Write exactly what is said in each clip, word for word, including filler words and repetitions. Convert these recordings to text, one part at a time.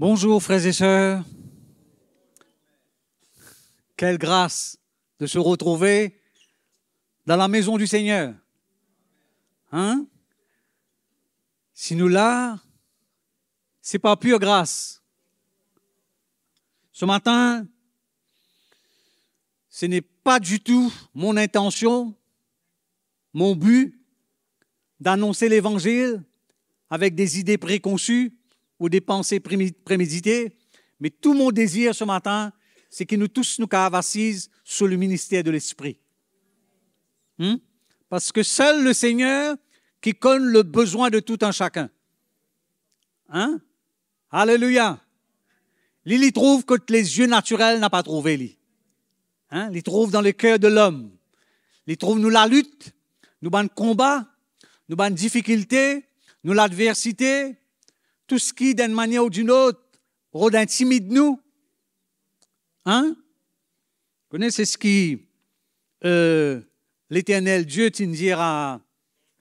Bonjour frères et sœurs, quelle grâce de se retrouver dans la maison du Seigneur. Hein? Si nous là, c'est par pure grâce. Ce matin, ce n'est pas du tout mon intention, mon but d'annoncer l'Évangile avec des idées préconçues ou des pensées préméditées, mais tout mon désir ce matin, c'est que nous tous nous cavassises sur le ministère de l'Esprit. Hmm? Parce que seul le Seigneur qui connaît le besoin de tout un chacun. Hein? Alléluia! Il y trouve que les yeux naturels n'ont pas trouvé. Lui. Hein? Il trouve dans le cœur de l'homme. Il trouve nous la lutte, nous ban combat, nous ban difficulté, nous l'adversité, tout ce qui, d'une manière ou d'une autre, rôde intimide nous. Hein? Vous connaissez ce qui euh, l'Éternel Dieu tient dire à,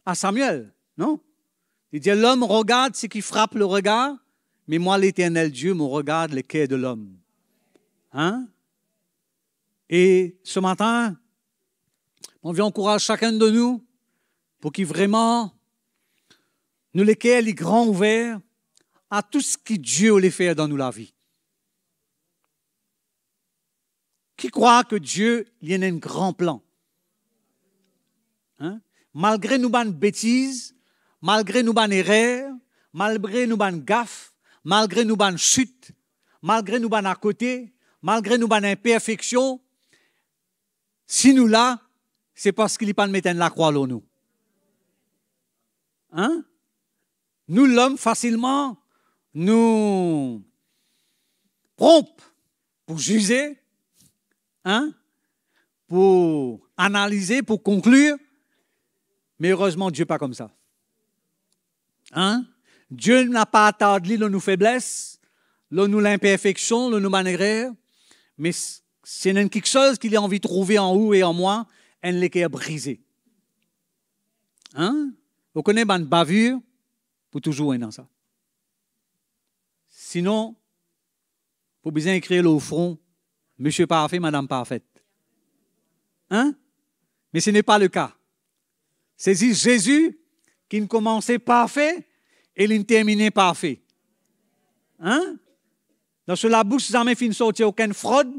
à Samuel, non? Il dit, l'homme regarde ce qui frappe le regard, mais moi, l'Éternel Dieu, me regarde le cœur de l'homme. Hein? Et ce matin, on veut encourager chacun de nous pour qu'il vraiment nous le cœur les grands ouverts à tout ce que Dieu voulait faire dans nous la vie. Qui croit que Dieu, il y en a un grand plan? Hein? Malgré nos bonnes bêtises, malgré nos bonnes erreurs, malgré nos bonnes gaffes, malgré nos bonnes chutes, malgré nos bonnes à côté, malgré nos bonnes imperfections, si nous là, c'est parce qu'il n'y a pas de mettre la croix là, nous. Hein? Nous, l'homme, facilement, nous prompte pour juger, hein, pour analyser, pour conclure. Mais heureusement, Dieu n'est pas comme ça. Hein? Dieu n'a pas attardé nos faiblesses, nos imperfections, nos manières, mais c'est quelque chose qu'il a envie de trouver en vous et en moi, et ne les briser. Hein? Vous connaissez une bavure pour toujours être dans ça. Sinon, pour besoin écrire le front, Monsieur Parfait, Madame Parfaite. Hein? Mais ce n'est pas le cas. C'est Jésus qui ne commençait parfait et il terminait parfait. Hein? Dans la bouche, jamais fin sortir aucune fraude,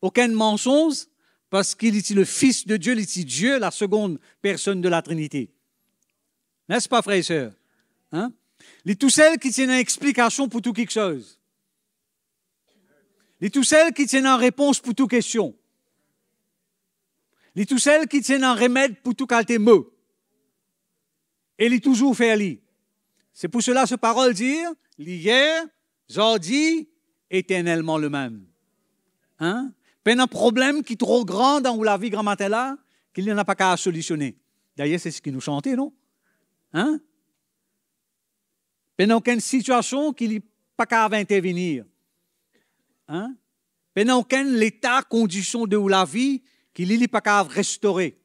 aucun mensonge, parce qu'il est le Fils de Dieu, il est Dieu, la seconde personne de la Trinité. N'est-ce pas, frères et sœurs? Hein? Les tout celles qui tiennent une explication pour tout quelque chose. Les tout celles qui tiennent une réponse pour toute question. Les tout celles qui tiennent un remède pour tout qualité mot. Et les toujours faire li. C'est pour cela ce parole dire l'hier, aujourd'hui, éternellement le même. Hein? Peine un problème qui est trop grand dans la vie grand matin là qu'il n'y en a pas qu'à solutionner. D'ailleurs c'est ce qui nous chantait non? Hein? Pendant aucune situation qu'il n'y a pas qu'à intervenir. Hein? Pendant aucune l'état, condition de la vie qu'il n'y a pas qu'à restaurer.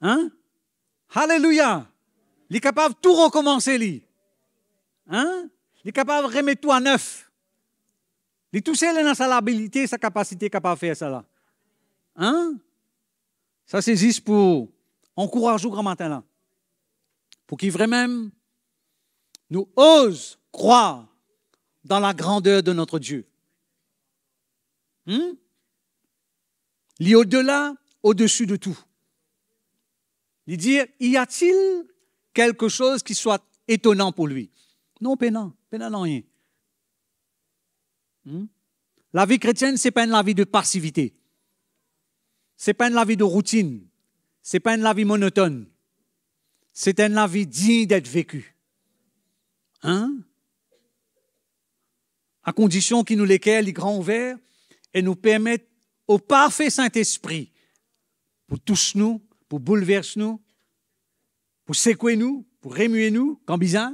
Hein? Alléluia! Il est capable de tout recommencer. Li. Hein? Il est capable de remettre tout à neuf. Il est tout seul dans sa habilité, sa capacité capable de faire ça. Là. Hein? Ça, c'est juste pour encourager au grand matin. Là. Pour qu'il vraiment nous osons croire dans la grandeur de notre Dieu. Hmm? Il est au-delà, au-dessus de tout. Il dit, y a-t-il quelque chose qui soit étonnant pour lui? Non, pénant, pénant non rien. Hmm? La vie chrétienne, ce n'est pas une vie de passivité. Ce n'est pas une vie de routine. Ce n'est pas une vie monotone. C'est une vie digne d'être vécue. Hein? À condition qu'il nous l'éclaire, les grands ouverts, et nous permettent au parfait Saint-Esprit pour toucher nous, pour bouleverser nous, pour secouer nous, pour remuer nous, comme bizarre.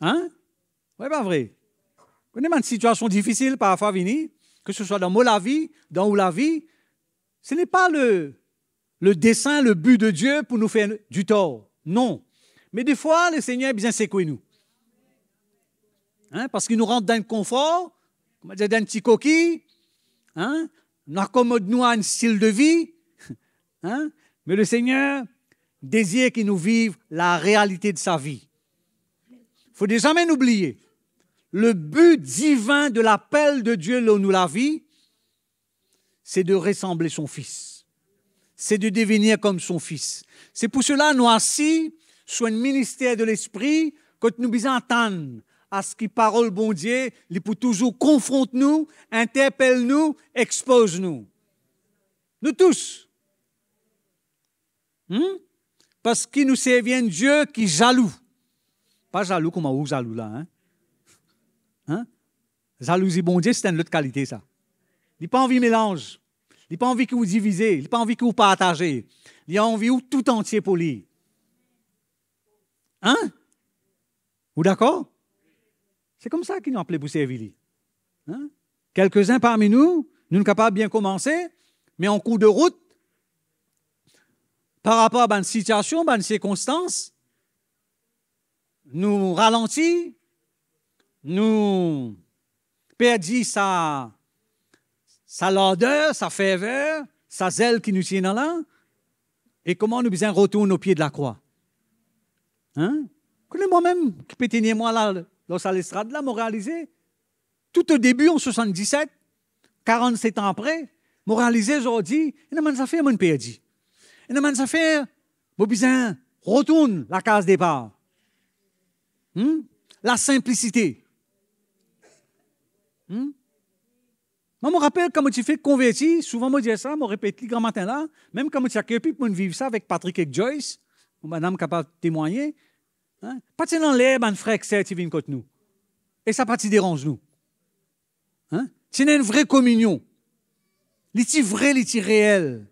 Hein? Oui, pas vrai. Vous connaissez une situation difficile parfois venir, que ce soit dans mon la vie, dans ou la vie, ce n'est pas le, le dessein, le but de Dieu pour nous faire du tort. Non. Mais des fois, le Seigneur a bien secoué nous. hein, parce qu'ils nous rentrent dans le confort, comme on dit, dans une petite coquille, hein, nous accommodons-nous à un style de vie, hein, mais le Seigneur désire qu'il nous vive la réalité de sa vie. Il ne faut jamais oublier le but divin de l'appel de Dieu dans nous la vie, c'est de ressembler son Fils. C'est de devenir comme son Fils. C'est pour cela nous assis sur un ministère de l'Esprit quand nous nous entendons à ce qui parole bon Dieu, il peut toujours confronter nous, interpelle nous, expose nous. Nous tous. Hmm? Parce qu'il nous servit un Dieu qui est jaloux. Pas jaloux comme on est jaloux là, hein? Hein? Jalousie bon Dieu, c'est une autre qualité ça. Il n'a pas envie de mélange. Il n'a pas envie que vous divisez. Il n'a pas envie que vous partagez. Il a envie de tout entier pour lui. Hein? Vous d'accord? C'est comme ça qu'il nous appelait pour servir lui. Hein? Quelques-uns parmi nous, nous sommes capables de bien commencer, mais en cours de route, par rapport à une situation, à une circonstance, nous ralentit, nous perdit sa, sa lourdeur, sa ferveur, sa zèle qui nous tient dans l'un. Et comment nous besoin retourner aux pieds de la croix? Hein? Connais moi-même, qui pétaignait moi là, lorsque à l'estrade, là, m'a réalisé. Tout au début, en soixante-dix-sept, quarante-sept ans après, m'a réalisé, j'ai dit, il y a une affaire, mon perdu. Il y a une affaire, mon besoin retourne la case départ. Hmm? La simplicité. Hmm? Moi, je me rappelle quand je suis converti, souvent je dis ça, je répète le grand matin là, même quand je suis accueilli, je vis ça avec Patrick et Joyce, madame capable de témoigner. Hein? Pas dans l'air, un frère qui vient contre nous. Et ça partie dérange nous. Hein? C'est une vraie communion. C'est vrai, c'est réel.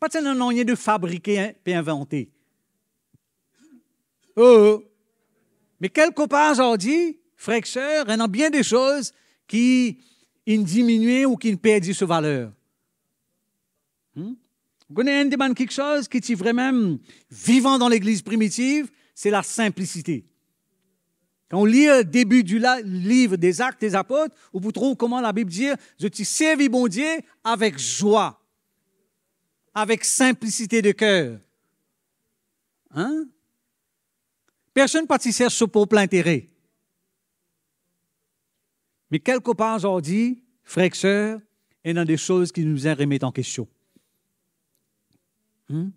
Pas dans l'air de fabriquer hein, et inventer. Oh! Mais quelque part, j'en dis, frères et sœurs, il y a bien des choses qui diminuent ou qui perdent sa valeur. Hmm? Vous connaissez une quelque chose qui est vraiment vivant dans l'Église primitive, c'est la simplicité. Quand on lit le début du livre des Actes des Apôtres, on peut trouver comment la Bible dit « Je t'ai servi, bon Dieu, avec joie, avec simplicité de cœur. Hein? » Personne ne participe sur pour plein intérêt. Mais quelque part, j'en dis, frères et sœurs, il y a des choses qui nous remettent en question. Hmm?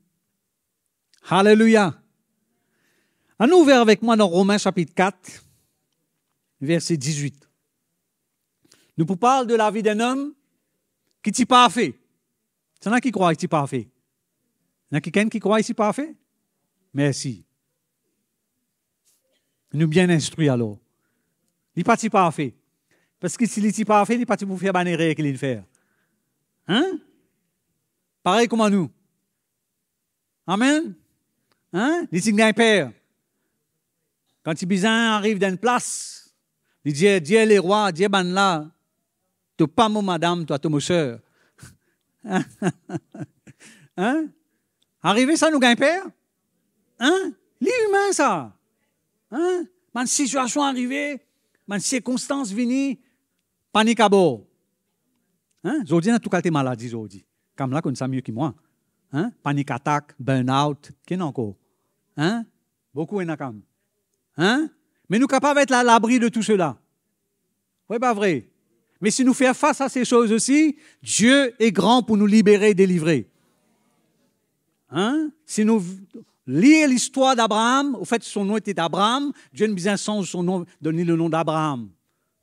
Alléluia. Allons ouvrir avec moi dans Romains chapitre quatre, verset dix-huit. Nous parlons de la vie d'un homme qui n'est pas parfait. C'est là qui croit qu'il n'est pas parfait. Il y a quelqu'un qui croit qu'il n'est pas parfait? Merci. Nous bien instruits alors. Il n'est pas parfait. Parce que s'il n'est pas parfait, il n'est pas pour faire bannérer qu'il est faire. Hein? Pareil comme à nous. Amen? Hein? Il dit d'un père. Quand il arrive dans une place, il dit, Dieu les rois, Dieu ban là, tu pas mon madame, toi, tu mon soeur. Hein? Arrivé ça, nous, d'un père? Hein? Il est humain, ça. Hein? Une situation arrivée, une circonstance venue, panique à bord. Hein? Aujourd'hui, en tout cas, t'es malade aujourd'hui. Comme là, qu'on sait mieux que moi. Hein? Panique attaque, burn-out, qu'est-ce encore? Hein? Beaucoup en a quand même. Hein? Mais nous capables d'être à l'abri de tout cela. Oui, pas vrai. Mais si nous faisons face à ces choses aussi, Dieu est grand pour nous libérer et délivrer. Hein? Si nous... Lire l'histoire d'Abraham, au fait, son nom était Abraham. Dieu nous a donné le nom d'Abraham.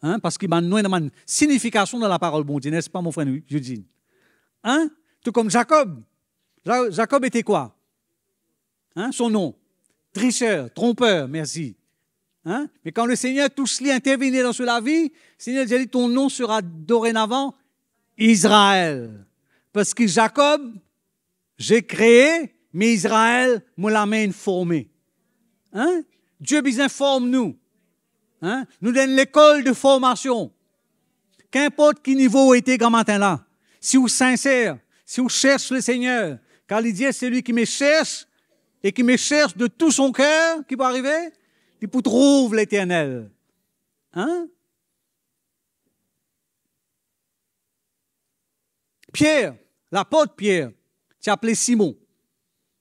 Hein? Parce qu'il y a une signification dans la parole de Dieu, n'est-ce pas, mon frère Eugene? Hein? Tout comme Jacob. Jacob était quoi? Hein? Son nom. Tricheur, trompeur, merci. Hein? Mais quand le Seigneur touche lui intervenait dans la vie, le Seigneur dit, ton nom sera dorénavant Israël. Parce que Jacob, j'ai créé... Mais Israël, nous l'amène formé. Hein? Dieu nous forme nous. Hein? Nous donne l'école de formation. Qu'importe quel niveau était grand matin là. Si vous êtes sincère, si vous cherchez le Seigneur, car il dit c'est lui qui me cherche et qui me cherche de tout son cœur, qui peut arriver, il peut trouver l'Éternel. Hein? Pierre, l'apôtre Pierre, c'est appelé Simon.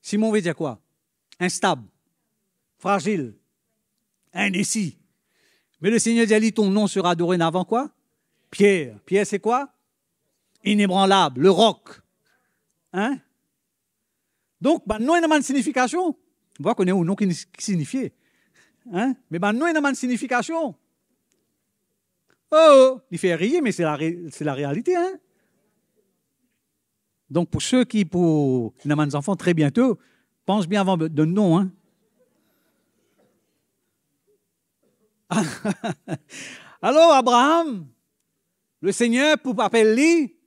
Simon veut dire quoi? Instable, fragile, indécis. Mais le Seigneur dit, ton nom sera dorénavant quoi? Pierre. Pierre, c'est quoi? Inébranlable, le roc. Hein? Donc, bah, non, il y a une signification. On voit qu'on est un nom qui signifie. Hein? Mais bah, non, il y a une signification. Oh, il fait rire, mais c'est la, ré... la réalité. Hein? Donc, pour ceux qui, pour Namans enfants, très bientôt, pensent bien avant de non. Hein? Alors, Abraham, le Seigneur, pour appeler lui,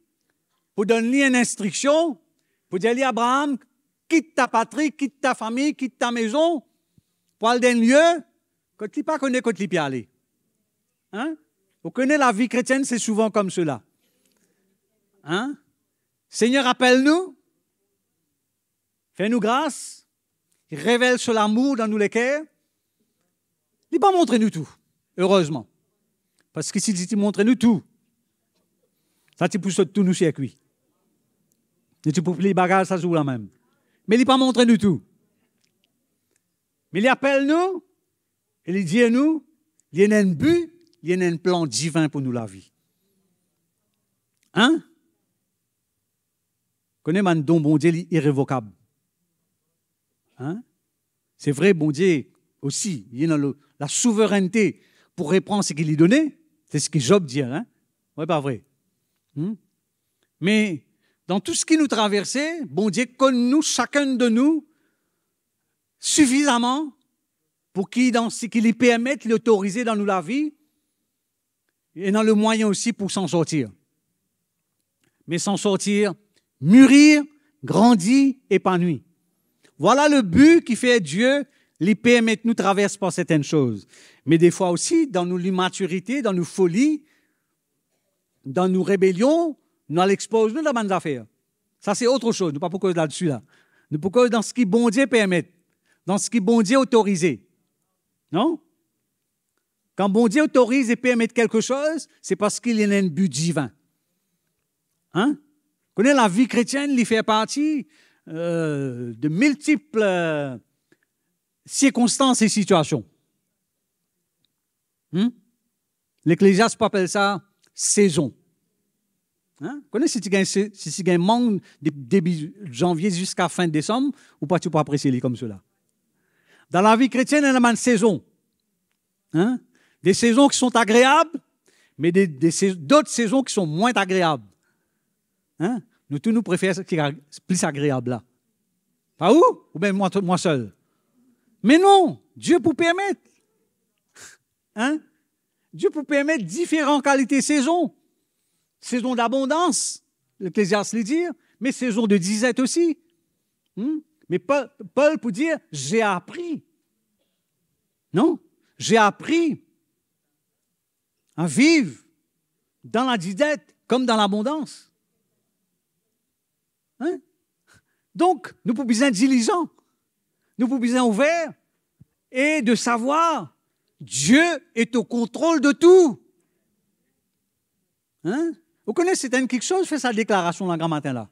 pour donner une instruction, pour dire à Abraham, quitte ta patrie, quitte ta famille, quitte ta maison, pour aller dans un lieu que tu ne pas connais, que tu ne peux aller. Hein? Vous connaissez la vie chrétienne, c'est souvent comme cela. Hein? Seigneur, appelle-nous, fais-nous grâce, révèle ce l'amour dans nous les cœurs. Il ne va pas montrer nous tout, heureusement. Parce que si tu montres nous tout, ça tu pousse tout nous circuit. Et tu pousses les bagages, ça joue la même. Mais il ne va pas montrer nous tout. Mais il appelle nous, et il dit à nous, il y a un but, il y a un plan divin pour nous la vie. Hein? Connais un don, bon Dieu, irrévocable. Hein? C'est vrai, bon Dieu, aussi, il y a le, la souveraineté pour reprendre ce qu'il lui donnait. C'est ce que Job dit, hein? Oui, pas vrai. Hum? Mais dans tout ce qui nous traversait, bon Dieu connaît nous, chacun de nous, suffisamment pour qu'il qu lui permette l'autoriser dans nous la vie et dans le moyen aussi pour s'en sortir. Mais s'en sortir, mûrir, grandir, épanoui. Voilà le but qui fait Dieu lui permettre nous traverser par certaines choses. Mais des fois aussi, dans nos immaturités, dans nos folies, dans nos rébellions, nous l'exposons, nous dans nos affaires. Ça, c'est autre chose. Nous pas pour cause là-dessus, là. Nous pour cause dans ce qui bon Dieu permet, dans ce qui bon Dieu autorise. Non? Quand bon Dieu autorise et permet quelque chose, c'est parce qu'il y a un but divin. Hein? Vous connaissez la vie chrétienne, il fait partie euh, de multiples euh, circonstances et situations. Hmm? L'Ecclésiaste appelle ça saison. Hein? Vous connaissez si tu gagnes manque de début janvier jusqu'à fin décembre, ou pas tu peux apprécier les comme cela. Dans la vie chrétienne, il y a une saison. Hein? Des saisons qui sont agréables, mais d'autres saisons qui sont moins agréables. Hein? Nous tous nous préférons ce qui est plus agréable là. Pas où? Ou bien moi, moi seul. Mais non, Dieu pour permettre. Hein? Dieu pour permettre différentes qualités de saison. Saison d'abondance, l'Ecclésiaste le dit, mais saison de disette aussi. Hum? Mais Paul, Paul pour dire, j'ai appris. Non? J'ai appris à vivre dans la disette comme dans l'abondance. Hein? Donc, nous pouvons être diligents, nous pouvons être ouverts et de savoir Dieu est au contrôle de tout. Hein? Vous connaissez, c'est un quelque chose, fait sa déclaration le grand matin là.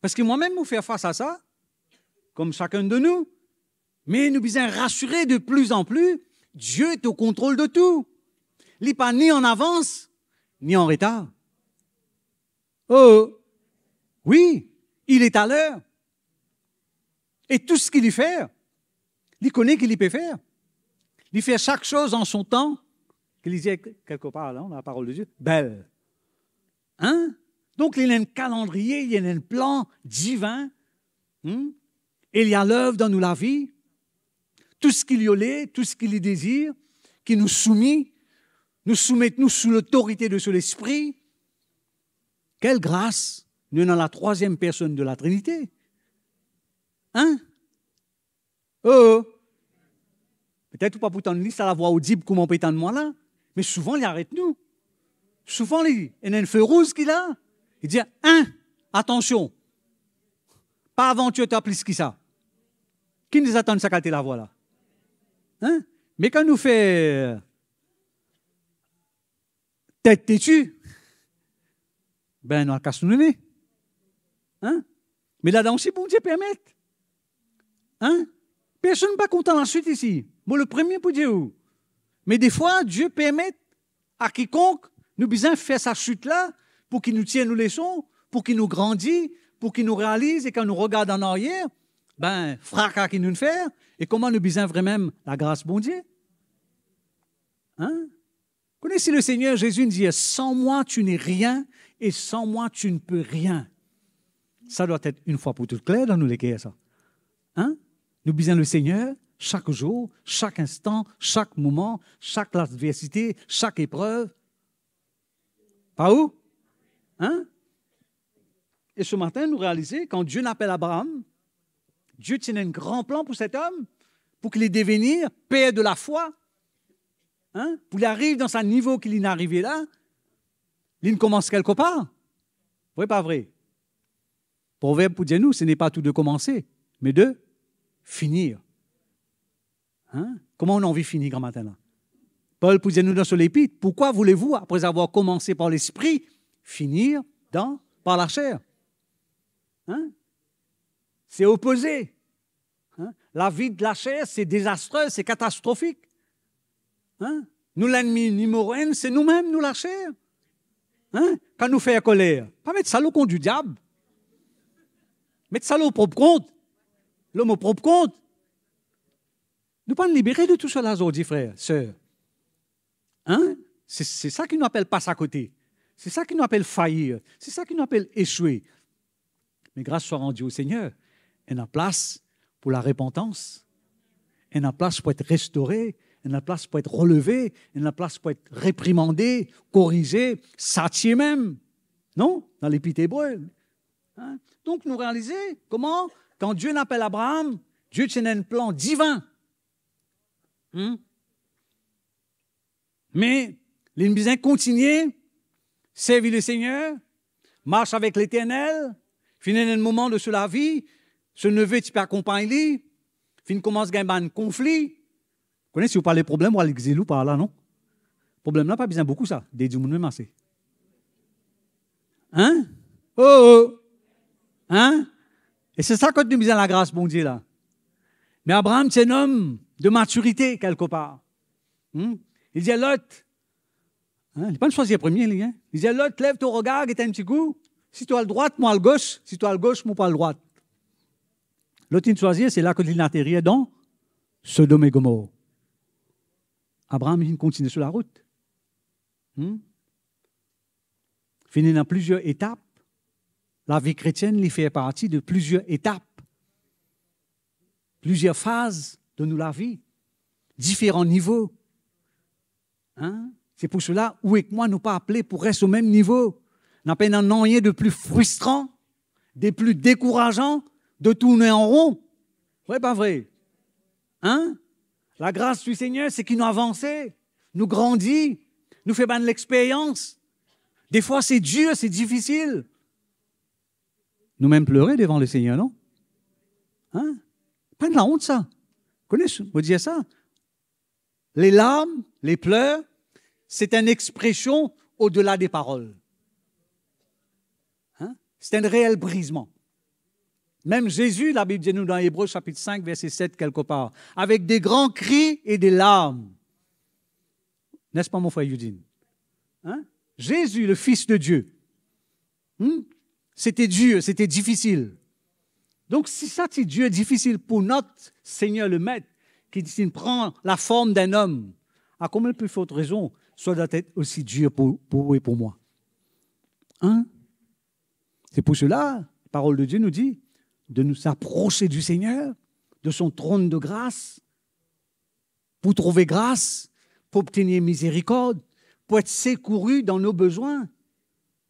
Parce que moi-même, nous faisons face à ça, comme chacun de nous, mais nous pouvons rassurer de plus en plus, Dieu est au contrôle de tout. Il n'est pas ni en avance, ni en retard. Oh, oui. Il est à l'heure. Et tout ce qu'il y fait, il connaît qu'il y peut faire. Il fait chaque chose en son temps, qu'il disait quelque part, là, dans la parole de Dieu, belle. Hein? Donc, il y a un calendrier, il y a un plan divin. Hein? Et il y a l'œuvre dans nous la vie. Tout ce qu'il y a, tout ce qu'il y désire, qui nous soumet, nous soumettons sous l'autorité de l'Esprit. Quelle grâce! Nous sommes dans la troisième personne de la Trinité. Hein? Oh! Peut-être ou pas pour t'en liste à la voix audible, comment peut-on de moi là? Mais souvent, il arrête nous. Souvent, il y a un feu rouge qu'il a. Il dit, hein, attention. Pas avant tu as plus que ça. Qui nous attend de s'accater la voix là? Hein? Mais quand nous fait Tête têtue, ben non, casse nous le hein? Mais là-dedans aussi, bon Dieu permette. Hein? Personne n'est pas content ensuite ici. Bon, le premier pour Dieu. Mais des fois, Dieu permet à quiconque, nous besoin faire sa chute-là pour qu'il nous tienne nos leçons, pour qu'il nous grandisse, pour qu'il nous réalise et quand nous regarde en arrière, ben, fracas qu'il nous fait et comment nous besoin vraiment la grâce bon Dieu. Hein? Connaissez le Seigneur, Jésus nous dit, sans moi, tu n'es rien et sans moi, tu ne peux rien. Ça doit être une fois pour toutes clair dans nous les guerres, ça. Hein? Nous besoin le Seigneur chaque jour, chaque instant, chaque moment, chaque adversité, chaque épreuve. Pas où? Hein? Et ce matin, nous réalisons, quand Dieu l'appelle Abraham, Dieu tient un grand plan pour cet homme, pour qu'il ait devenir père de la foi. Hein? Pour qu'il arrive dans ce niveau qu'il est arrivé là, il commence quelque part. Vrai, pas vrai? Proverbe pour dire nous, ce n'est pas tout de commencer, mais de finir. Hein? Comment on a envie de finir grand matin là? Paul pour dire nous dans son épître, pourquoi voulez-vous, après avoir commencé par l'esprit, finir dans, par la chair? Hein? C'est opposé. Hein? La vie de la chair, c'est désastreux, c'est catastrophique. Hein? Nous, l'ennemi numéro un, c'est nous-mêmes, nous la chair. Hein? Quand nous fait colère, pas mettre ça au compte du diable. Mettre ça au propre compte. L'homme au propre compte. Nous ne pas nous libérer de tout cela, aujourd'hui, frères, sœurs. Hein? C'est ça qui nous appelle passer à côté. C'est ça qui nous appelle faillir. C'est ça qui nous appelle échouer. Mais grâce soit rendue au Seigneur. Elle a place pour la repentance. Elle a place pour être restaurée. Elle a place pour être relevée. Elle a place pour être réprimandée, corrigée, satiée même. Non? Dans l'épître hébreu. Hein? Donc, nous réaliser comment, quand Dieu l'appelle Abraham, Dieu tient un plan divin. Hum? Mais il nous continuer, servir le Seigneur, marche avec l'Éternel, finir un moment de la vie, ce neveu qui peut accompagner, fin commence à gagner un conflit. Vous connaissez, si vous parlez de problème, vous allez exilou par là, non? Problème là, pas besoin beaucoup ça, des du monde même assez. Hein? Oh, oh! Hein? Et c'est ça que nous besoin la grâce, bon Dieu, là. Mais Abraham, c'est un homme de maturité, quelque part. Hum? Il dit à l'autre, hein, il n'est pas le choisir premier, lui, hein? Il dit à l'autre, lève ton regard, et t'as un petit coup. Si tu as le droite, moi le gauche. Si tu as le gauche, moi pas le droite. L'autre, il choisit, c'est là que il atterrit dans Sodome et Gomorrhe. Abraham, il continue sur la route. Hum? Finit dans plusieurs étapes. La vie chrétienne, il fait partie de plusieurs étapes, plusieurs phases de nous la vie, différents niveaux. Hein? C'est pour cela, où et que moi, nous pas appelés pour rester au même niveau. N'a pas un rien de plus frustrant, des plus décourageants, de tourner en rond. Oui, pas vrai. Hein? La grâce du Seigneur, c'est qu'il nous avance, nous grandit, nous fait de l'expérience. Des fois, c'est dur, c'est difficile. Nous-mêmes pleurer devant le Seigneur, non? Hein? Pas de la honte, ça. Connaissez, vous disiez ça? Les larmes, les pleurs, c'est une expression au-delà des paroles. Hein? C'est un réel brisement. Même Jésus, la Bible dit nous dans Hébreux chapitre cinq, verset sept, quelque part, avec des grands cris et des larmes. N'est-ce pas, mon frère Yudine? Hein? Jésus, le Fils de Dieu. Hum? C'était dur, c'était difficile. Donc, si ça, c'est Dieu difficile pour notre Seigneur le Maître, qui prend la forme d'un homme, à combien plus forte raison, ça doit être aussi dur pour, pour vous et pour moi. Hein? C'est pour cela, la parole de Dieu nous dit de nous approcher du Seigneur, de son trône de grâce, pour trouver grâce, pour obtenir miséricorde, pour être secouru dans nos besoins.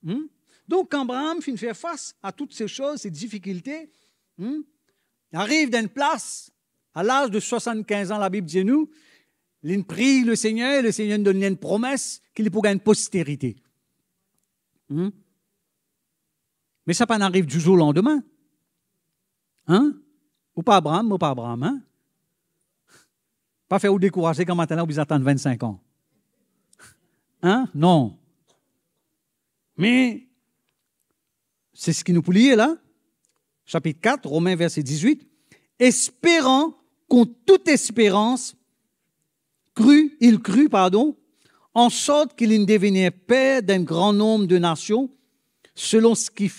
Hum? Donc, quand Abraham finit faire face à toutes ces choses, ces difficultés, hein, il arrive d'une place, à l'âge de soixante-quinze ans, la Bible dit nous, il prie le Seigneur et le Seigneur nous donne une promesse qu'il est pour gagner une postérité. Hein? Mais ça pas n'arrive du jour au lendemain. Hein? Ou pas Abraham, ou pas Abraham. Hein? Pas faire ou décourager quand maintenant, vous attendez vingt-cinq ans. Hein? Non. Mais c'est ce qui nous lie là, chapitre quatre, Romains verset dix-huit, espérant qu'en toute espérance, crut, il crut, pardon, en sorte qu'il ne devenait père d'un grand nombre de nations, selon ce qui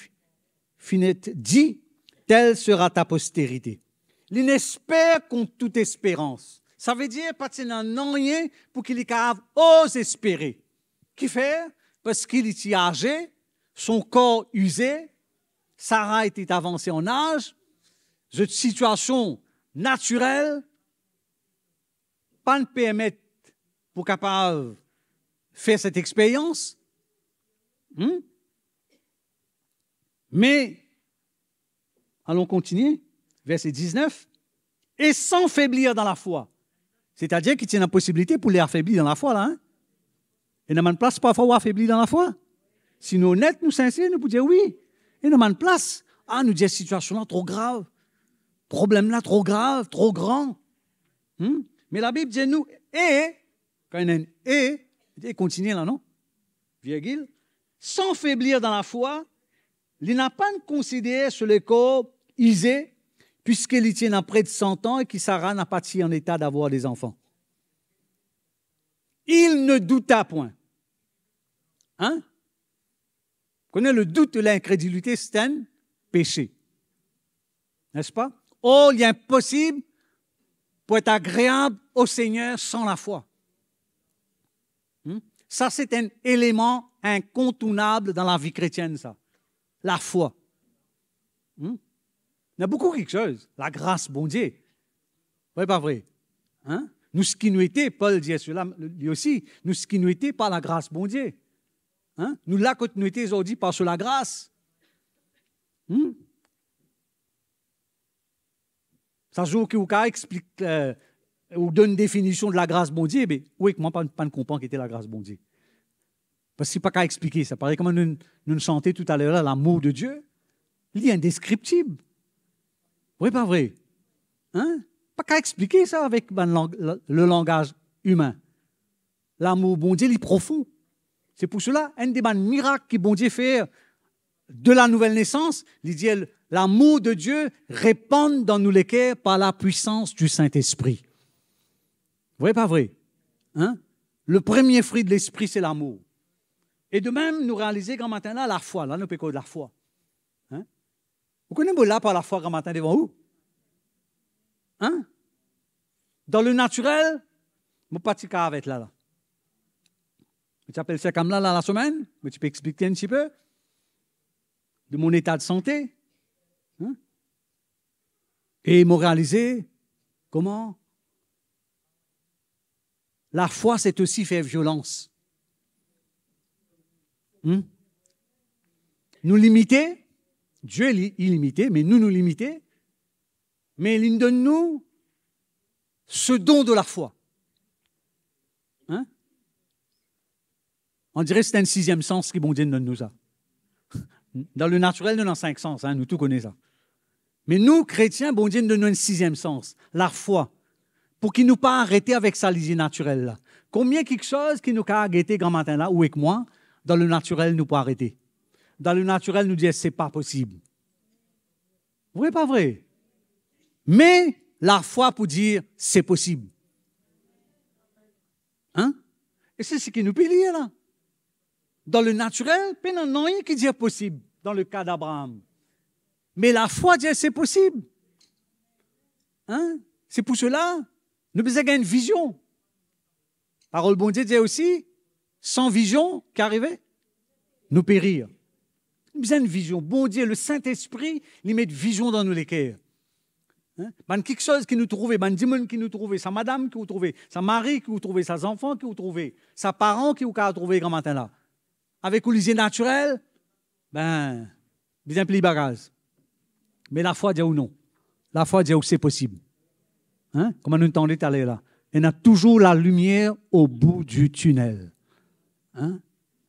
finit dit, telle sera ta postérité. L'inespère contre toute espérance. Ça veut dire qu'il n'y a rien pour qu'il ose espérer. Qui fait? Parce qu'il était âgé, son corps usé, Sarah était avancée en âge, une situation naturelle, pas ne permet pour capable faire cette expérience. Hmm? Mais, allons continuer, verset dix-neuf, et sans faiblir dans la foi. C'est-à-dire qu'il tient la possibilité pour les affaiblir dans la foi, là. Hein? Et n'a pas de place parfois où affaiblir dans la foi. Si nous honnêtes, nous sincères, nous pouvons dire oui. Et n'a pas de place. Ah, nous dire situation-là trop grave. Problème-là trop grave, trop grand. Hmm? Mais la Bible dit nous, et, quand il y a un et, il continue là, non? Virgule, sans faiblir dans la foi, il n'a pas considéré sur le corps usé, puisqu'il tient à près de cent ans et que Sarah n'a pas été en état d'avoir des enfants. Il ne douta point. Hein? Vous connaissez le doute de l'incrédulité, c'est un péché. N'est-ce pas? Oh, il est impossible pour être agréable au Seigneur sans la foi. Hmm? Ça, c'est un élément incontournable dans la vie chrétienne, ça. La foi. Hmm? Il y a beaucoup quelque chose. La grâce, bon Dieu. Oui, pas vrai. Hein? Nous, ce qui nous était, Paul dit cela lui aussi, nous, ce qui nous était par la grâce, bon Dieu. Hein? Nous, la continuité aujourd'hui par sur la grâce. Hmm? Ça se joue que vous explique, euh, ou donne une définition de la grâce, bon Dieu, mais oui, moi, pas ne comprends qu'était la grâce, bon Dieu. Parce que c'est pas qu'à expliquer ça. Pareil, comme nous, nous chantions tout à l'heure, l'amour de Dieu, il est indescriptible. Oui, pas vrai. Hein? Pas qu'à expliquer ça avec ben, lang le langage humain. L'amour, bon Dieu, il est profond. C'est pour cela, un des ben, miracles que bon Dieu fait de la nouvelle naissance, il dit l'amour de Dieu répand dans nous les cœurs par la puissance du Saint-Esprit. Vous voyez pas vrai? Hein? Le premier fruit de l'Esprit, c'est l'amour. Et de même, nous réaliser grand matin là la foi, là, nous pécons de la foi. Hein? Vous connaissez là par la foi grand matin devant vous? Hein? Dans le naturel, je ne peux pas te faire avec là. Tu appelles ça comme là, là la semaine, mais tu peux expliquer un petit peu de mon état de santé. Hein? Et moraliser, comment? La foi, c'est aussi faire violence. Hein? Nous limiter, Dieu est illimité, mais nous nous limiter, mais il donne nous ce don de la foi. Hein? On dirait que c'est un sixième sens qui bon Dieu donne nous ça. Dans le naturel, nous avons cinq sens, hein, nous tous connaissons ça. Mais nous, chrétiens, bon Dieu, nous donne un sixième sens, la foi, pour qu'il ne nous pas arrêter avec sa lignée naturelle là. Combien quelque chose qui nous a arrêté grand matin là, ou avec moi, dans le naturel, nous pas arrêter. Dans le naturel, nous disons, c'est pas possible. Vrai, pas vrai. Mais la foi pour dire, c'est possible. Hein? Et c'est ce qui nous pélie là. Dans le naturel, il n'y a rien qui dit possible, dans le cas d'Abraham. Mais la foi dit c'est possible. Hein? C'est pour cela, nous avons une vision. La parole bon Dieu dit aussi, sans vision, qu'arrivait? Nous périr. Nous avons une vision. Bon Dieu, le Saint-Esprit, il met une vision dans nous les cœurs. Hein? Ben, quelque chose qui nous trouvait, ben, dimon qui nous trouvait, sa madame qui nous trouvait, sa mari qui nous trouvait, ses enfants qui nous trouvait, sa parent qui nous trouvait grand matin là. Avec l'usine naturelle, ben, bien plus bagage. Mais la foi dit ou non. La foi dit ou c'est possible. Hein? Comment nous entendons aller là? Il y a toujours la lumière au bout du tunnel. Hein?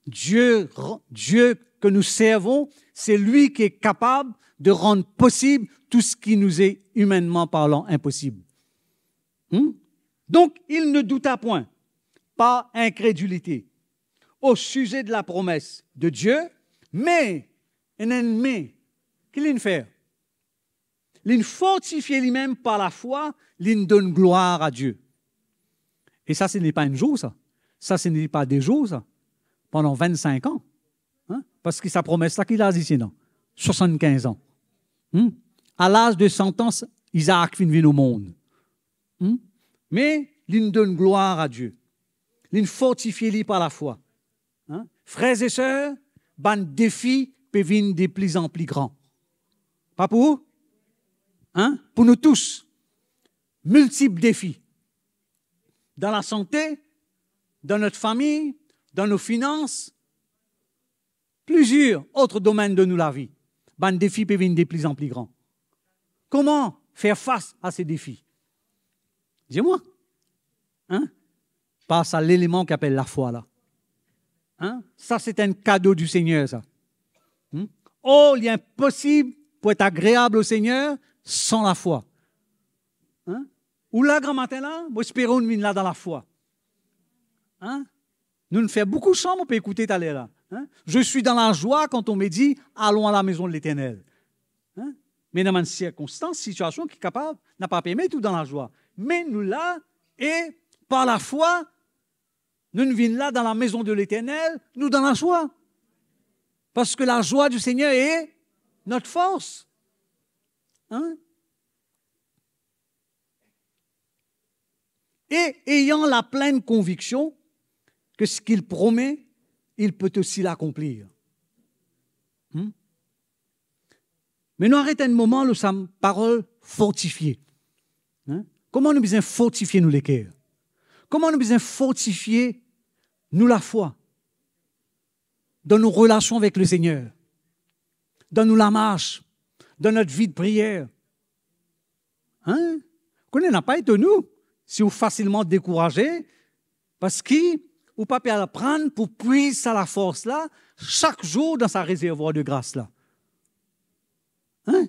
Dieu, Dieu que nous servons, c'est lui qui est capable de rendre possible tout ce qui nous est humainement parlant impossible. Hum? Donc, il ne douta point, par incrédulité, au sujet de la promesse de Dieu, Mais, un ennemi, qu'il l'en fait? L'en fortifie lui-même par la foi, l'en donne gloire à Dieu. Et ça, ce n'est pas un jour, ça. Ça, ce n'est pas des jours, ça. Pendant vingt-cinq ans. Hein? Parce que sa promesse, là, qu'il a dit, sinon. soixante-quinze ans. Hum? À l'âge de cent ans, Isaac vient au monde. Hum? Mais, l'en donne gloire à Dieu. L'en fortifie lui par la foi. Hein? Frères et sœurs, ban défi peut venir de plus en plus grand. Pas pour vous? Hein? Pour nous tous. Multiples défis. Dans la santé, dans notre famille, dans nos finances, plusieurs autres domaines de nous la vie. Ban défi peut venir de plus en plus grand. Comment faire face à ces défis? Dis-moi. Hein? Passe à l'élément qu'appelle la foi là. Hein? Ça, c'est un cadeau du Seigneur, ça. Hum? Oh, il est impossible pour être agréable au Seigneur sans la foi. Hein? Ou là, grand matin, là, nous espérons venir là dans la foi. Hein? Nous nous faisons beaucoup de chants, on peut écouter tout à l'heure. Hein? Je suis dans la joie quand on me dit, allons à la maison de l'Éternel. Hein? Mais dans une circonstance, situation qui est capable, n'a pas permis tout dans la joie. Mais nous là, et par la foi, nous nous venons là dans la maison de l'Éternel, nous dans la joie. Parce que la joie du Seigneur est notre force. Hein? Et ayant la pleine conviction que ce qu'il promet, il peut aussi l'accomplir. Hum? Mais nous arrêtons un moment où sa parole fortifiée. Hein? Comment nous besoin fortifier nous les cœurs? Comment nous besoin fortifier nous la foi? Dans nos relations avec le Seigneur, dans nous la marche, dans notre vie de prière. Hein? Qu'on n'a pas été nous, si vous facilement découragez, parce qu'il ou pas peut apprendre pour puiser à la force là, chaque jour dans sa réservoir de grâce là. Hein?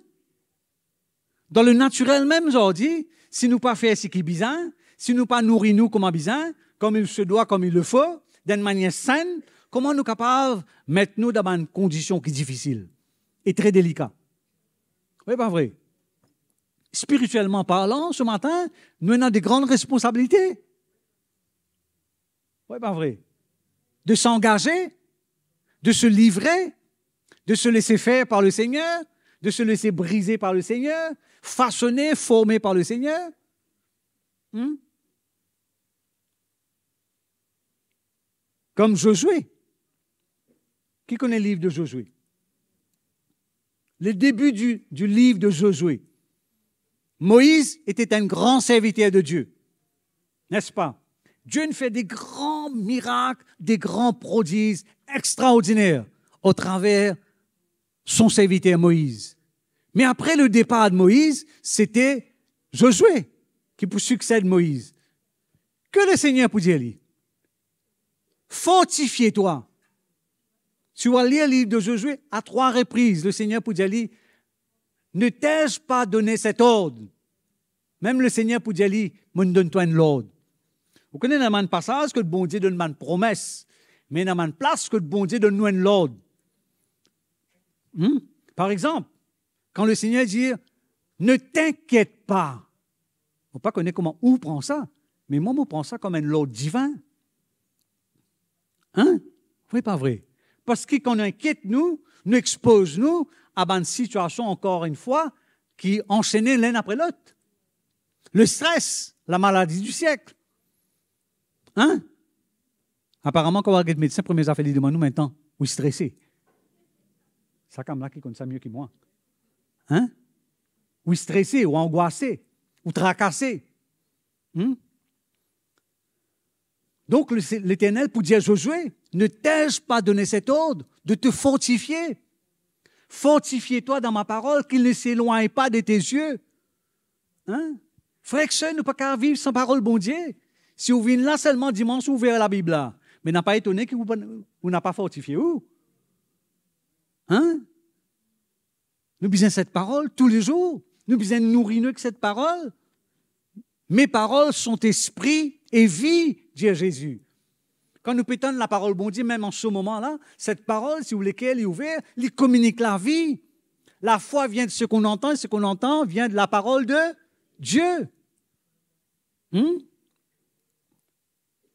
Dans le naturel même, j'ai dit, si nous pas faire ce qui est bizarre, si nous pas nourrir nous comme bizarre, comme il se doit, comme il le faut, d'une manière saine, comment nous capables de mettre nous dans une condition qui est difficile et très délicate? Oui, pas vrai. Spirituellement parlant, ce matin, nous avons de grandes responsabilités. Oui, pas vrai. De s'engager, de se livrer, de se laisser faire par le Seigneur, de se laisser briser par le Seigneur, façonner, former par le Seigneur. Hum? Comme Josué. Qui connaît le livre de Josué? Le début du, du livre de Josué. Moïse était un grand serviteur de Dieu. N'est-ce pas? Dieu nous fait des grands miracles, des grands prodiges extraordinaires au travers son serviteur Moïse. Mais après le départ de Moïse, c'était Josué qui succède Moïse. Que le Seigneur peut dire à lui? Fortifiez-toi. Tu vas lire le livre de Josué à trois reprises. Le Seigneur pour dire, ne t'ai-je pas donné cet ordre? Même le Seigneur pour dire, me donne-toi un ordre. Vous connaissez dans le passage que le bon Dieu donne une promesse, mais dans une place que le bon Dieu donne un ordre. Hmm? Par exemple, quand le Seigneur dit, ne t'inquiète pas. On ne peut pas connaître comment où prend ça, mais moi, je prends ça comme un ordre divin. Hein? Oui, pas vrai. Parce que qu'on inquiète nous, nous expose nous à une situation, encore une fois, qui est enchaînée l'un après l'autre. Le stress, la maladie du siècle. Hein? Apparemment, quand on regarde le médecin, premiers affaires, il demande nous maintenant, où stressé. Ça, comme là, qui connaît ça mieux que moi. Hein? Ou stressé, ou angoissé, ou tracassé. Hum? Donc, l'Éternel, pour dire à Josué, ne t'ai-je pas donné cet ordre de te fortifier? Fortifie-toi dans ma parole, qu'il ne s'éloigne pas de tes yeux. Hein? Frère que nous ne pouvons pas vivre sans parole, bon Dieu. Si vous venez là seulement dimanche, vous verrez la Bible là. Mais n'a pas étonné que vous, vous n'avez pas fortifié. Où? Hein? Nous besoin de cette parole tous les jours. Nous besoin de nourrir nous que cette parole. Mes paroles sont esprit et vie, dit Jésus. Quand nous pétons la parole bon Dieu, même en ce moment-là, cette parole, si vous voulez qu'elle est ouverte, elle communique la vie. La foi vient de ce qu'on entend, et ce qu'on entend vient de la parole de Dieu. Hum?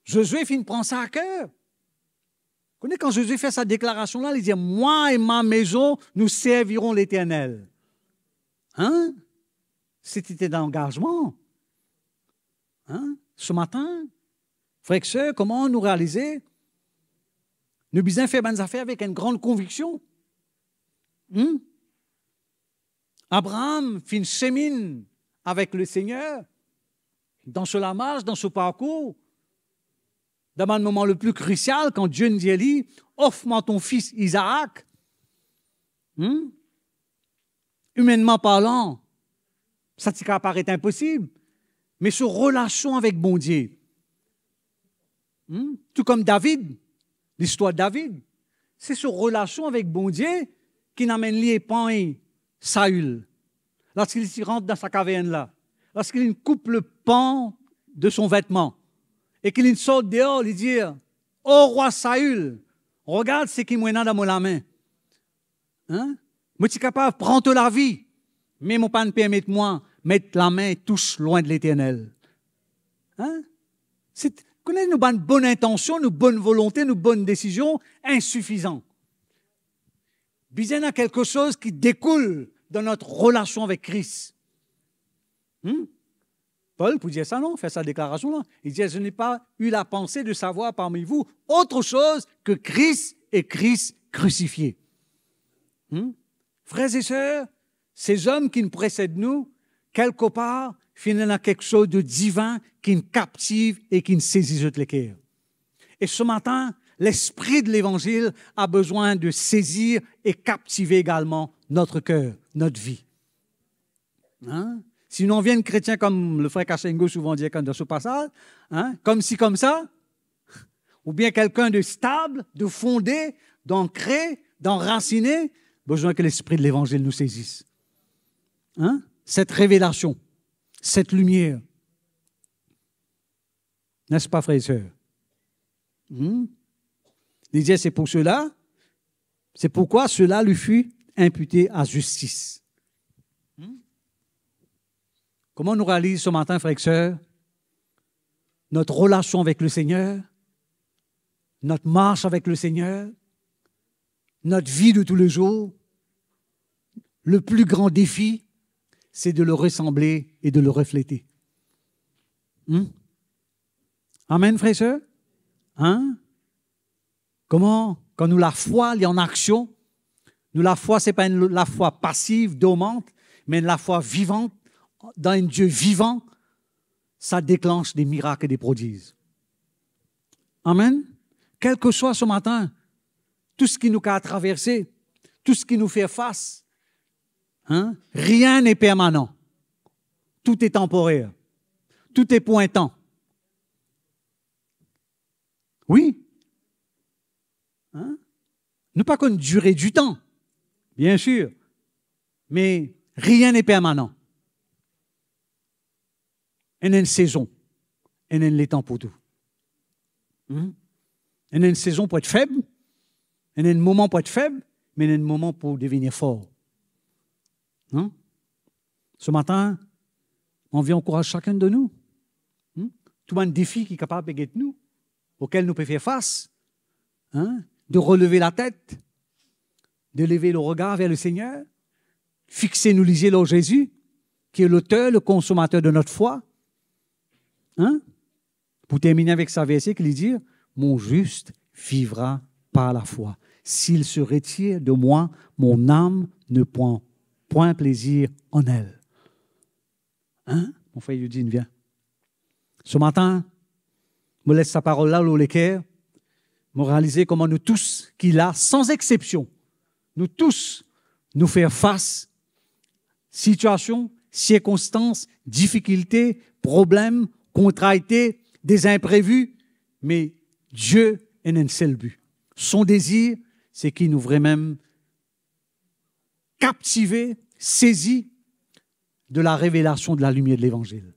Josué, il prend ça à cœur. Vous connaissez quand Josué fait sa déclaration-là, il dit « Moi et ma maison, nous servirons l'Éternel. » Hein? C'était d'engagement. Hein? Ce matin, frères et sœurs, comment nous réaliser? Nous bisons faire bonnes affaires avec une grande conviction. Hum? Abraham fit une chemine avec le Seigneur. Dans cela marche, dans ce parcours, dans le moment le plus crucial, quand Dieu nous dit « Offre-moi ton fils Isaac. Hum? » Humainement parlant, ça t'y paraît impossible, mais sur relation avec bon Dieu. Hum? Tout comme David, l'histoire de David, c'est sur relation avec bon Dieu qui n'amène l'épée Saül. Lorsqu'il s'y rentre dans sa caverne là, lorsqu'il coupe le pan de son vêtement, et qu'il sort dehors, il dit « Oh roi Saül, regarde ce qui m'en a dans la main. Hein? Moi, tu es capable, prends-toi la vie, mais mon pan permette moi mettre la main tous loin de l'Éternel. » Hein? Connaissez nos bonnes intentions, nos bonnes volontés, nos bonnes décisions insuffisantes. Bizarre, il y a quelque chose qui découle de notre relation avec Christ. Hum? Paul, pour dire ça, non, fait sa déclaration là. Il dit, je n'ai pas eu la pensée de savoir parmi vous autre chose que Christ et Christ crucifié. Hum? Frères et sœurs, ces hommes qui nous précèdent nous, quelque part, finalement quelque chose de divin qui nous captive et qui nous saisit de l'équerre. Et ce matin, l'esprit de l'Évangile a besoin de saisir et captiver également notre cœur, notre vie. Hein? Sinon, on vient de chrétien, comme le frère Kachengo souvent dit dans ce passage, hein, comme si, comme ça, ou bien quelqu'un de stable, de fondé, d'ancré, d'enraciné, besoin que l'esprit de l'Évangile nous saisisse. Hein? Cette révélation, cette lumière. N'est-ce pas, frères et sœurs? Hum? Il disait, c'est pour cela, c'est pourquoi cela lui fut imputé à justice. Hum? Comment on nous réalise ce matin, frères et sœurs, notre relation avec le Seigneur, notre marche avec le Seigneur, notre vie de tous les jours? Le plus grand défi, c'est de le ressembler et de le refléter. Hum? Amen, frères et sœurs? Hein? Comment, quand nous la foi, elle est en action, nous la foi, ce n'est pas une, la foi passive, dormante, mais une, la foi vivante, dans un Dieu vivant, ça déclenche des miracles et des prodiges. Amen. Quel que soit ce matin, tout ce qui nous a traversé, tout ce qui nous fait face, hein, rien n'est permanent. Tout est temporaire. Tout est pour un temps. Oui. Hein? Nous pas qu'on durer du temps, bien sûr, mais rien n'est permanent. Il y a une saison, il y a les temps pour tout. Il y a une saison pour être faible, il y a un moment pour être faible, mais il y a un moment pour devenir fort. Hein? Ce matin, on vient encourager chacun de nous. Hein? Tout un défi qui est capable de nous, auquel nous pouvons faire face. Hein? De relever la tête, de lever le regard vers le Seigneur, fixer nous lisez là Jésus, qui est l'auteur, le consommateur de notre foi. Hein? Pour terminer avec sa verset, il dit « Mon juste vivra par la foi. S'il se retire de moi, mon âme ne prend point plaisir en elle. » Hein? Mon frère Yudine vient. Ce matin, je me laisse sa parole là, au l'équerre, me réaliser comment nous tous, qu'il a, sans exception, nous tous, nous faire face, situation, circonstances, difficultés, problèmes, contrariétés, des imprévus, mais Dieu en a un seul but. Son désir, c'est qu'il nous voudrait même captiver, saisir de la révélation de la lumière de l'Évangile.